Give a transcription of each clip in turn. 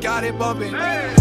got it bumping. Hey.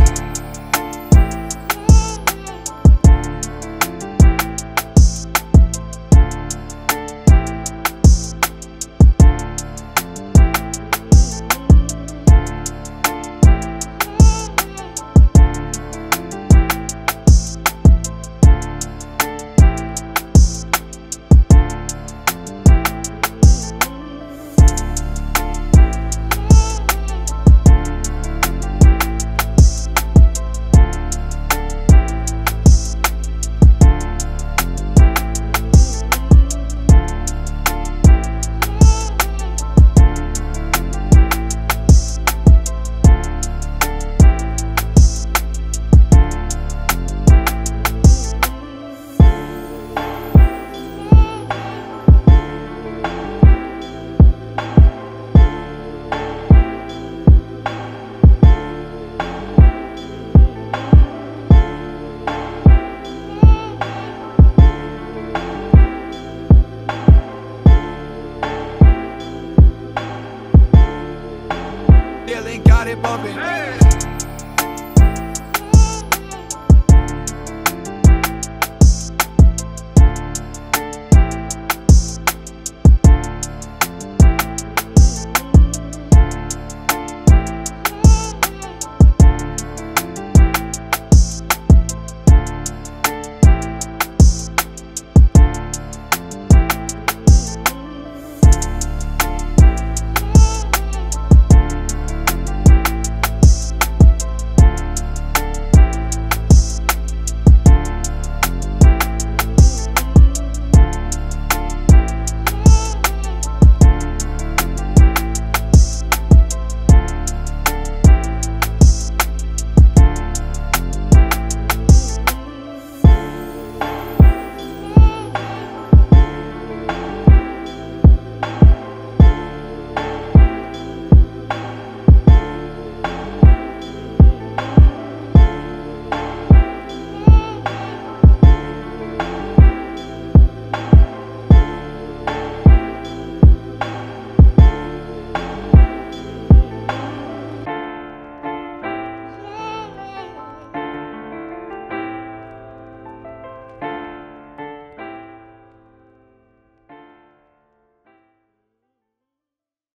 Got it bumping. Hey.